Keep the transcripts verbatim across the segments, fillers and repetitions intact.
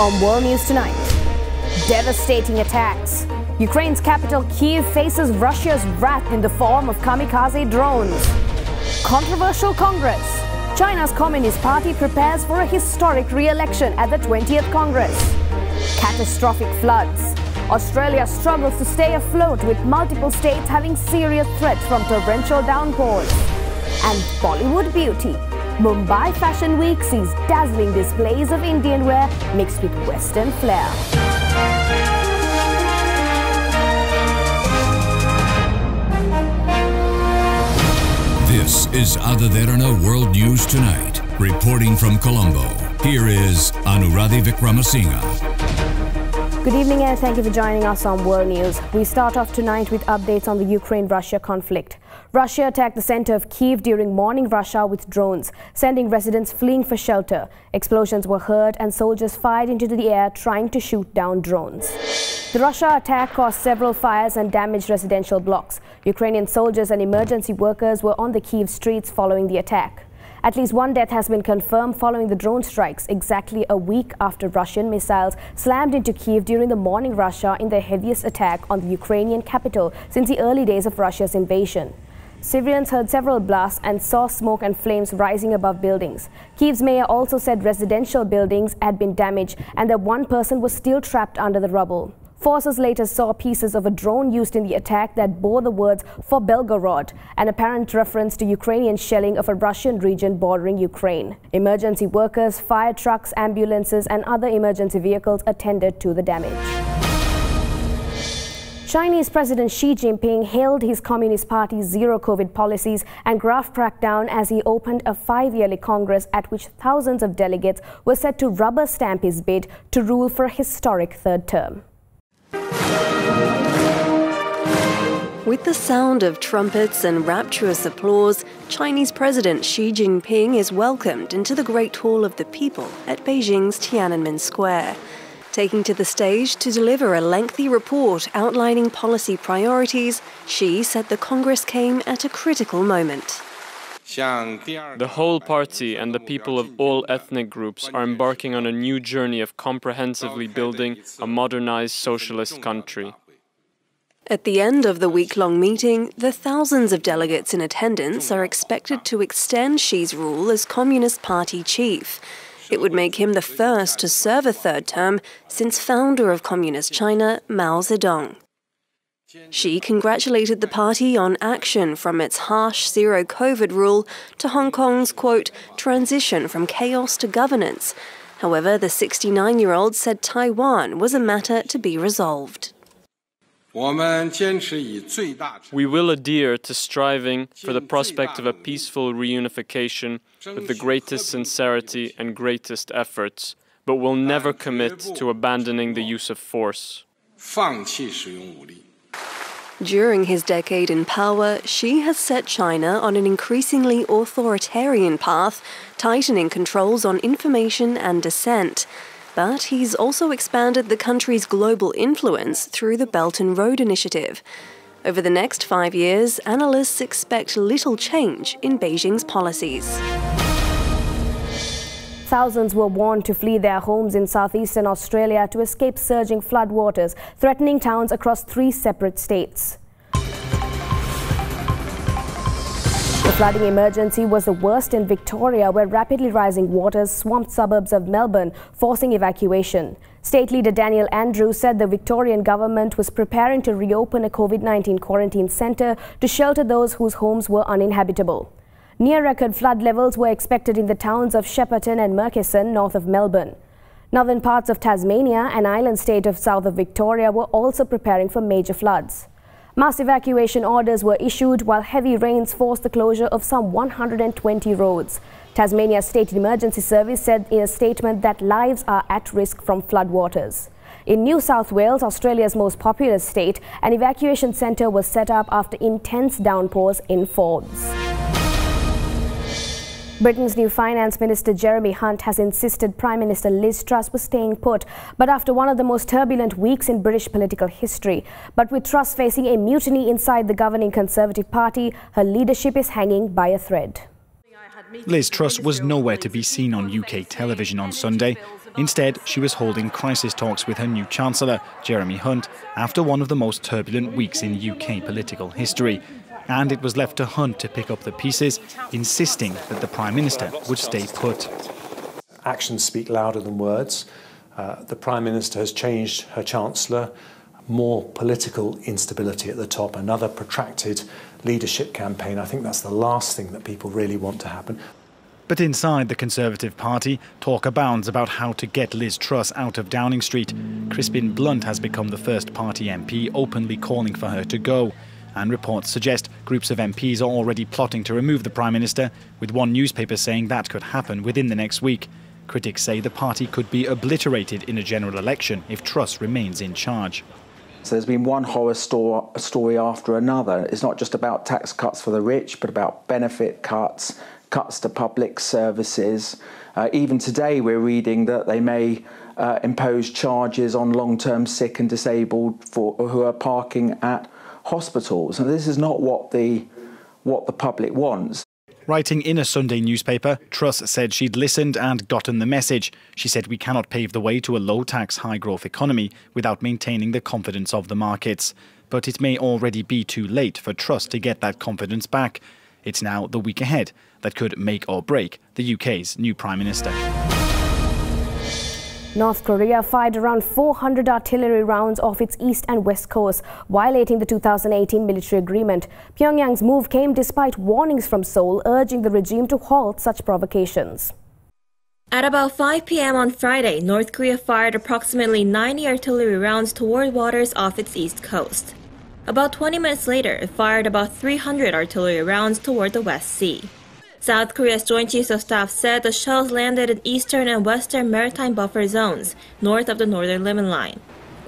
on World News Tonight. Devastating attacks. Ukraine's capital Kyiv faces Russia's wrath in the form of kamikaze drones. Controversial Congress. China's Communist Party prepares for a historic re-election at the twentieth Congress. Catastrophic floods. Australia struggles to stay afloat with multiple states having serious threats from torrential downpours. And Bollywood beauty. Mumbai Fashion Week sees dazzling displays of Indian wear mixed with Western flair. This is Ada Derana World News Tonight, reporting from Colombo. Here is Anuradhi Wickramasinghe. Good evening and thank you for joining us on World News. We start off tonight with updates on the Ukraine-Russia conflict. Russia attacked the center of Kyiv during morning rush hour with drones, sending residents fleeing for shelter. Explosions were heard and soldiers fired into the air trying to shoot down drones. The Russia attack caused several fires and damaged residential blocks. Ukrainian soldiers and emergency workers were on the Kyiv streets following the attack. At least one death has been confirmed following the drone strikes, exactly a week after Russian missiles slammed into Kyiv during the morning rush hour in their heaviest attack on the Ukrainian capital since the early days of Russia's invasion. Civilians heard several blasts and saw smoke and flames rising above buildings. Kyiv's mayor also said residential buildings had been damaged and that one person was still trapped under the rubble. Forces later saw pieces of a drone used in the attack that bore the words "for Belgorod," an apparent reference to Ukrainian shelling of a Russian region bordering Ukraine. Emergency workers, fire trucks, ambulances and other emergency vehicles attended to the damage. Chinese President Xi Jinping hailed his Communist Party's zero-COVID policies and graft crackdown as he opened a five-yearly Congress at which thousands of delegates were set to rubber stamp his bid to rule for a historic third term. With the sound of trumpets and rapturous applause, Chinese President Xi Jinping is welcomed into the Great Hall of the People at Beijing's Tiananmen Square, taking to the stage to deliver a lengthy report outlining policy priorities. Xi said the Congress came at a critical moment. The whole party and the people of all ethnic groups are embarking on a new journey of comprehensively building a modernized socialist country. At the end of the week-long meeting, the thousands of delegates in attendance are expected to extend Xi's rule as Communist Party chief. It would make him the first to serve a third term since founder of Communist China, Mao Zedong. Xi congratulated the party on action from its harsh zero-COVID rule to Hong Kong's, quote, transition from chaos to governance. However, the sixty-nine-year-old said Taiwan was a matter to be resolved. We will adhere to striving for the prospect of a peaceful reunification with the greatest sincerity and greatest efforts, but will never commit to abandoning the use of force. During his decade in power, Xi has set China on an increasingly authoritarian path, tightening controls on information and dissent. But he's also expanded the country's global influence through the Belt and Road Initiative. Over the next five years, analysts expect little change in Beijing's policies. Thousands were warned to flee their homes in southeastern Australia to escape surging floodwaters, threatening towns across three separate states. The flooding emergency was the worst in Victoria, where rapidly rising waters swamped suburbs of Melbourne, forcing evacuation. State Leader Daniel Andrews said the Victorian government was preparing to reopen a COVID nineteen quarantine centre to shelter those whose homes were uninhabitable. Near-record flood levels were expected in the towns of Shepparton and Murchison, north of Melbourne. Northern parts of Tasmania, an island state of south of Victoria, were also preparing for major floods. Mass evacuation orders were issued while heavy rains forced the closure of some one hundred twenty roads. Tasmania's State Emergency Service said in a statement that lives are at risk from floodwaters. In New South Wales, Australia's most populous state, an evacuation centre was set up after intense downpours in Forbes. Britain's new Finance Minister Jeremy Hunt has insisted Prime Minister Liz Truss was staying put, but after one of the most turbulent weeks in British political history. But with Truss facing a mutiny inside the governing Conservative Party, her leadership is hanging by a thread. Liz Truss was nowhere to be seen on U K television on Sunday. Instead, she was holding crisis talks with her new Chancellor, Jeremy Hunt, after one of the most turbulent weeks in U K political history. And it was left to Hunt to pick up the pieces, insisting that the Prime Minister would stay put. Actions speak louder than words. Uh, the Prime Minister has changed her Chancellor. More political instability at the top, another protracted leadership campaign. I think that's the last thing that people really want to happen. But inside the Conservative Party, talk abounds about how to get Liz Truss out of Downing Street. Crispin Blunt has become the first party M P openly calling for her to go. And reports suggest groups of M Ps are already plotting to remove the Prime Minister, with one newspaper saying that could happen within the next week. Critics say the party could be obliterated in a general election if Truss remains in charge. So there's been one horror story after another. It's not just about tax cuts for the rich, but about benefit cuts, cuts to public services. Uh, even today we're reading that they may uh, impose charges on long-term sick and disabled for, who are parking at hospitals. And this is not what the, what the public wants. Writing in a Sunday newspaper, Truss said she'd listened and gotten the message. She said we cannot pave the way to a low-tax, high-growth economy without maintaining the confidence of the markets. But it may already be too late for Truss to get that confidence back. It's now the week ahead that could make or break the U K's new Prime Minister. North Korea fired around four hundred artillery rounds off its east and west coast, violating the two thousand eighteen military agreement. Pyongyang's move came despite warnings from Seoul urging the regime to halt such provocations. At about five p m on Friday, North Korea fired approximately ninety artillery rounds toward waters off its east coast. About twenty minutes later, it fired about three hundred artillery rounds toward the West Sea. South Korea's Joint Chiefs of Staff said the shells landed in eastern and western maritime buffer zones, north of the Northern Limit Line,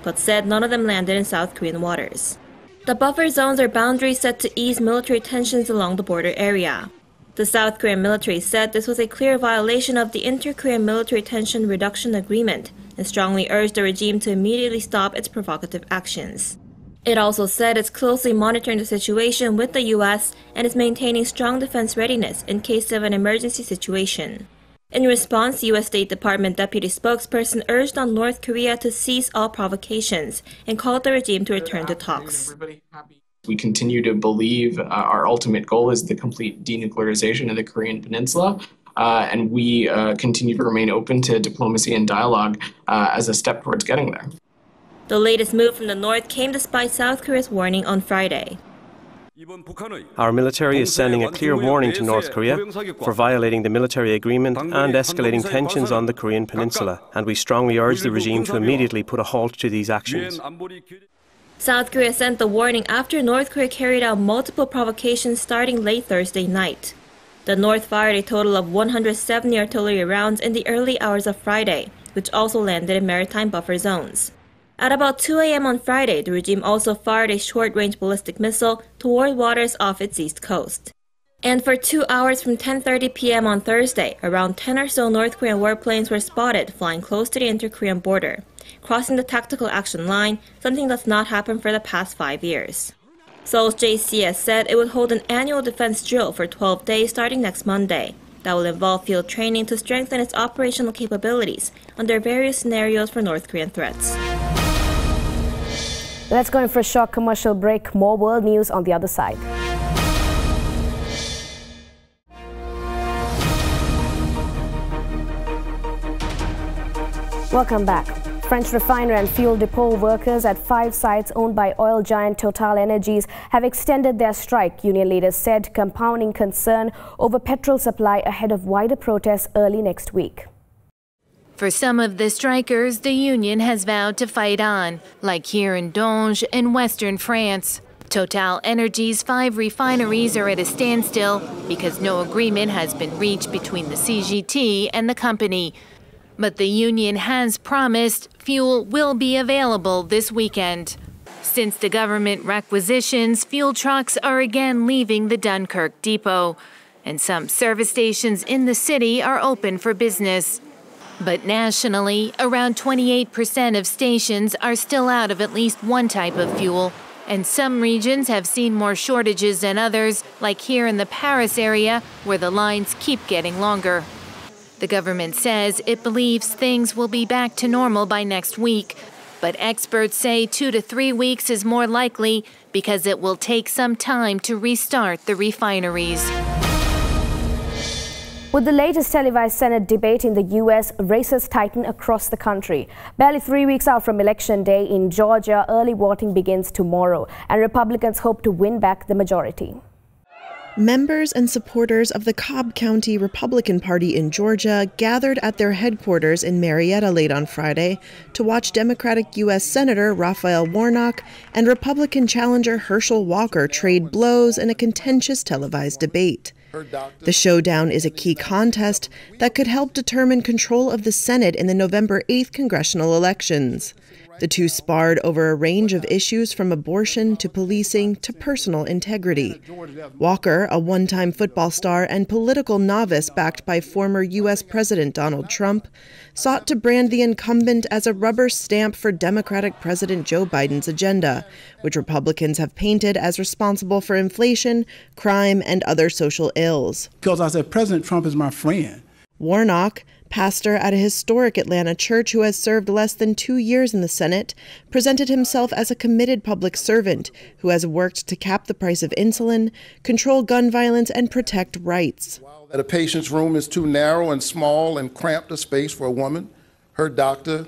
but said none of them landed in South Korean waters. The buffer zones are boundaries set to ease military tensions along the border area. The South Korean military said this was a clear violation of the Inter-Korean Military Tension Reduction Agreement and strongly urged the regime to immediately stop its provocative actions. It also said it's closely monitoring the situation with the U S and is maintaining strong defense readiness in case of an emergency situation. In response, U S State Department deputy spokesperson urged on North Korea to cease all provocations and called the regime to return to talks. We continue to believe uh, our ultimate goal is the complete denuclearization of the Korean peninsula. Uh, and we uh, continue to remain open to diplomacy and dialogue uh, as a step towards getting there. The latest move from the north came despite South Korea's warning on Friday. Our military is sending a clear warning to North Korea for violating the military agreement and escalating tensions on the Korean peninsula, and we strongly urge the regime to immediately put a halt to these actions. South Korea sent the warning after North Korea carried out multiple provocations starting late Thursday night. The North fired a total of one hundred seventy artillery rounds in the early hours of Friday, which also landed in maritime buffer zones. At about two a m on Friday, the regime also fired a short-range ballistic missile toward waters off its east coast. And for two hours from ten thirty p m on Thursday, around ten or so North Korean warplanes were spotted flying close to the inter-Korean border, crossing the tactical action line, something that's not happened for the past five years. Seoul's J C S said it would hold an annual defense drill for twelve days starting next Monday that will involve field training to strengthen its operational capabilities under various scenarios for North Korean threats. Let's go in for a short commercial break. More world news on the other side. Welcome back. French refinery and fuel depot workers at five sites owned by oil giant Total Energies have extended their strike, union leaders said, compounding concern over petrol supply ahead of wider protests early next week. For some of the strikers, the union has vowed to fight on, like here in Donges in western France. Total Energies' five refineries are at a standstill because no agreement has been reached between the C G T and the company. But the union has promised fuel will be available this weekend. Since the government requisitions, fuel trucks are again leaving the Dunkirk depot, and some service stations in the city are open for business. But nationally, around twenty-eight percent of stations are still out of at least one type of fuel, And some regions have seen more shortages than others, like here in the Paris area, where the lines keep getting longer. The government says it believes things will be back to normal by next week. But experts say two to three weeks is more likely because it will take some time to restart the refineries. With the latest televised Senate debate in the U S, races tighten across the country. Barely three weeks out from Election Day in Georgia, early voting begins tomorrow, and Republicans hope to win back the majority. Members and supporters of the Cobb County Republican Party in Georgia gathered at their headquarters in Marietta late on Friday to watch Democratic U S Senator Raphael Warnock and Republican challenger Herschel Walker trade blows in a contentious televised debate. The showdown is a key contest that could help determine control of the Senate in the November eighth congressional elections. The two sparred over a range of issues from abortion to policing to personal integrity. Walker, a one-time football star and political novice backed by former U S President Donald Trump, sought to brand the incumbent as a rubber stamp for Democratic President Joe Biden's agenda, which Republicans have painted as responsible for inflation, crime, and other social ills. Because I said President Trump is my friend. Warnock, pastor at a historic Atlanta church who has served less than two years in the Senate, presented himself as a committed public servant who has worked to cap the price of insulin, control gun violence, and protect rights. That a patient's room is too narrow and small and cramped a space for a woman, her doctor,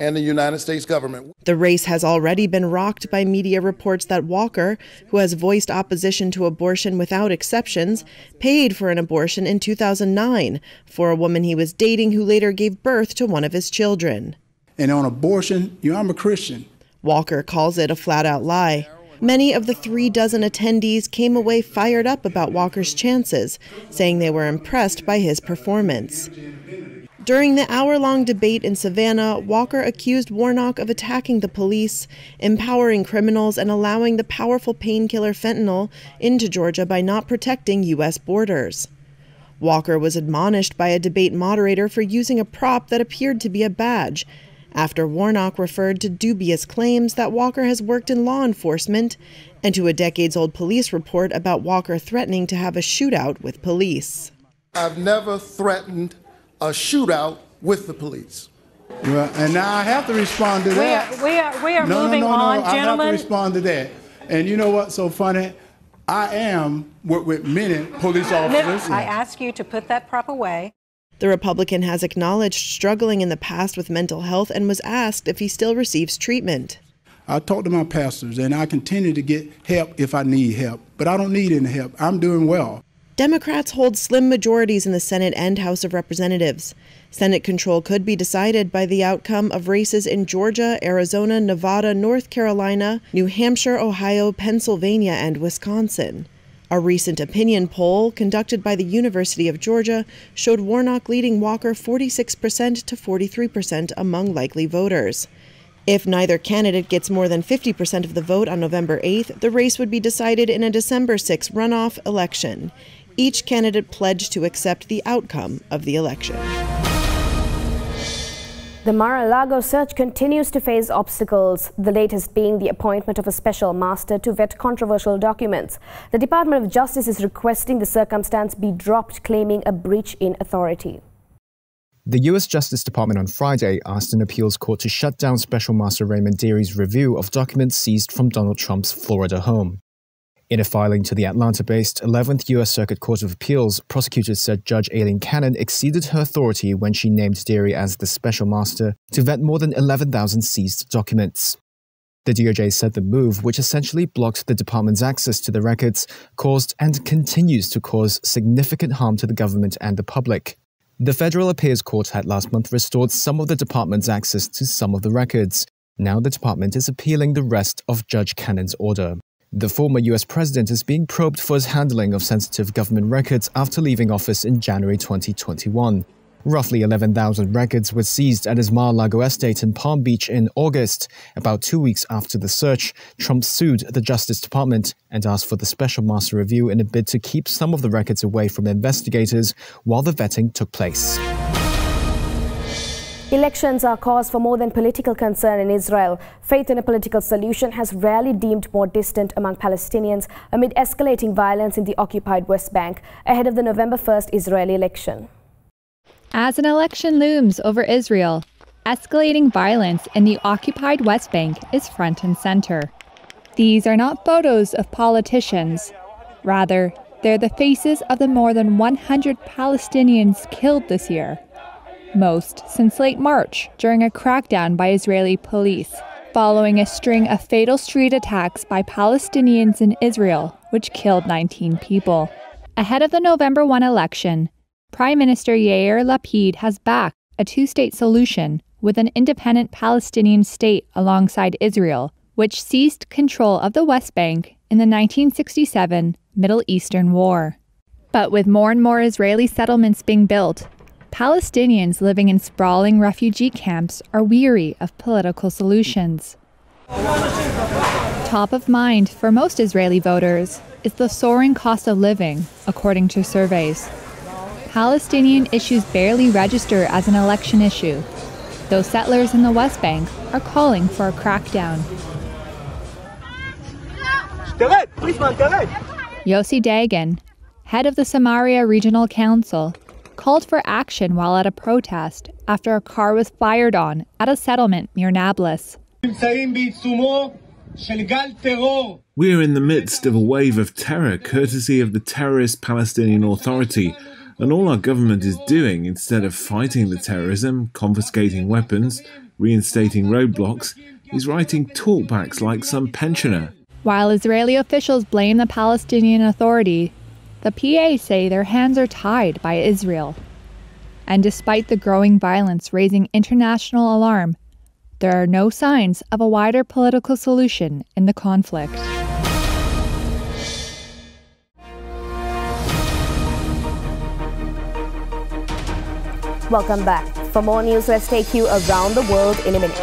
and the United States government. The race has already been rocked by media reports that Walker, who has voiced opposition to abortion without exceptions, paid for an abortion in two thousand nine for a woman he was dating who later gave birth to one of his children. And on abortion, you know, I'm a Christian. Walker calls it a flat-out lie. Many of the three dozen attendees came away fired up about Walker's chances, saying they were impressed by his performance. During the hour-long debate in Savannah, Walker accused Warnock of attacking the police, empowering criminals, and allowing the powerful painkiller fentanyl into Georgia by not protecting U S borders. Walker was admonished by a debate moderator for using a prop that appeared to be a badge, after Warnock referred to dubious claims that Walker has worked in law enforcement and to a decades-old police report about Walker threatening to have a shootout with police. I've never threatened a shootout with the police. Well, and now I have to respond to that. We are, we are, we are no, moving no, no, no, on, I gentlemen. I have to respond to that. And you know what's so funny? I am what with many police officers. I ask you to put that prop away. The Republican has acknowledged struggling in the past with mental health and was asked if he still receives treatment. I talk to my pastors and I continue to get help if I need help, but I don't need any help. I'm doing well. Democrats hold slim majorities in the Senate and House of Representatives. Senate control could be decided by the outcome of races in Georgia, Arizona, Nevada, North Carolina, New Hampshire, Ohio, Pennsylvania, and Wisconsin. A recent opinion poll conducted by the University of Georgia showed Warnock leading Walker forty-six percent to forty-three percent among likely voters. If neither candidate gets more than fifty percent of the vote on November eighth, the race would be decided in a December sixth runoff election. Each candidate pledged to accept the outcome of the election. The Mar-a-Lago search continues to face obstacles, the latest being the appointment of a special master to vet controversial documents. The Department of Justice is requesting the circumstance be dropped, claiming a breach in authority. The U S Justice Department on Friday asked an appeals court to shut down Special Master Raymond Deary's review of documents seized from Donald Trump's Florida home. In a filing to the Atlanta-based eleventh U S Circuit Court of Appeals, prosecutors said Judge Aileen Cannon exceeded her authority when she named Deary as the special master to vet more than eleven thousand seized documents. The D O J said the move, which essentially blocked the department's access to the records, caused and continues to cause significant harm to the government and the public. The Federal Appeals Court had last month restored some of the department's access to some of the records. Now the department is appealing the rest of Judge Cannon's order. The former U S president is being probed for his handling of sensitive government records after leaving office in January twenty twenty-one. Roughly eleven thousand records were seized at his Mar-a-Lago estate in Palm Beach in August. About two weeks after the search, Trump sued the Justice Department and asked for the special master review in a bid to keep some of the records away from investigators while the vetting took place. Elections are cause for more than political concern in Israel. Faith in a political solution has rarely deemed more distant among Palestinians amid escalating violence in the occupied West Bank ahead of the November first Israeli election. As an election looms over Israel, escalating violence in the occupied West Bank is front and center. These are not photos of politicians. Rather, they're the faces of the more than one hundred Palestinians killed this year. Most since late March, during a crackdown by Israeli police, following a string of fatal street attacks by Palestinians in Israel, which killed nineteen people. Ahead of the November first election, Prime Minister Yair Lapid has backed a two-state solution with an independent Palestinian state alongside Israel, which seized control of the West Bank in the nineteen sixty-seven Middle Eastern War. But with more and more Israeli settlements being built, Palestinians living in sprawling refugee camps are weary of political solutions. Top of mind for most Israeli voters is the soaring cost of living, according to surveys. Palestinian issues barely register as an election issue, though settlers in the West Bank are calling for a crackdown. Yossi Dagan, head of the Samaria Regional Council, called for action while at a protest after a car was fired on at a settlement near Nablus. We are in the midst of a wave of terror courtesy of the terrorist Palestinian Authority, and all our government is doing, instead of fighting the terrorism, confiscating weapons, reinstating roadblocks, is writing talkbacks like some pensioner. While Israeli officials blame the Palestinian Authority, the P A say their hands are tied by Israel. And despite the growing violence raising international alarm, there are no signs of a wider political solution in the conflict. Welcome back. For more news, let's take you around the world in a minute.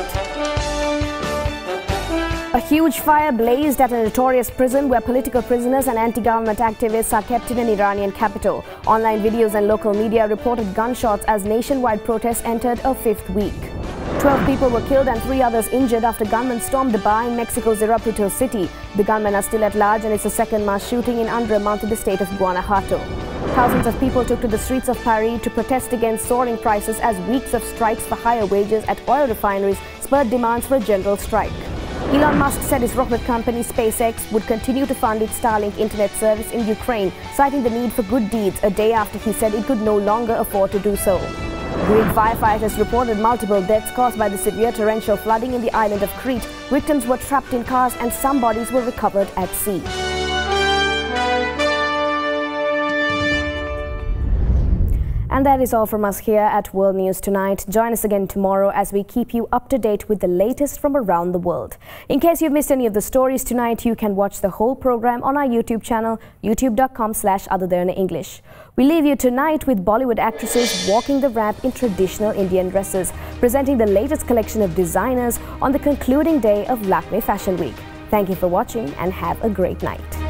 A huge fire blazed at a notorious prison where political prisoners and anti-government activists are kept in an Iranian capital. Online videos and local media reported gunshots as nationwide protests entered a fifth week. Twelve people were killed and three others injured after gunmen stormed the bar in Mexico's Zerapito city. The gunmen are still at large, and it's the second mass shooting in under a month in the state of Guanajuato. Thousands of people took to the streets of Paris to protest against soaring prices as weeks of strikes for higher wages at oil refineries spurred demands for a general strike. Elon Musk said his rocket company SpaceX would continue to fund its Starlink internet service in Ukraine, citing the need for good deeds a day after he said it could no longer afford to do so. Greek firefighters reported multiple deaths caused by the severe torrential flooding in the island of Crete. Victims were trapped in cars and some bodies were recovered at sea. And that is all from us here at World News Tonight. Join us again tomorrow as we keep you up to date with the latest from around the world. In case you've missed any of the stories tonight, you can watch the whole program on our YouTube channel, youtube dot com slash Ada Derana English. We leave you tonight with Bollywood actresses walking the ramp in traditional Indian dresses, presenting the latest collection of designers on the concluding day of Lakme Fashion Week. Thank you for watching and have a great night.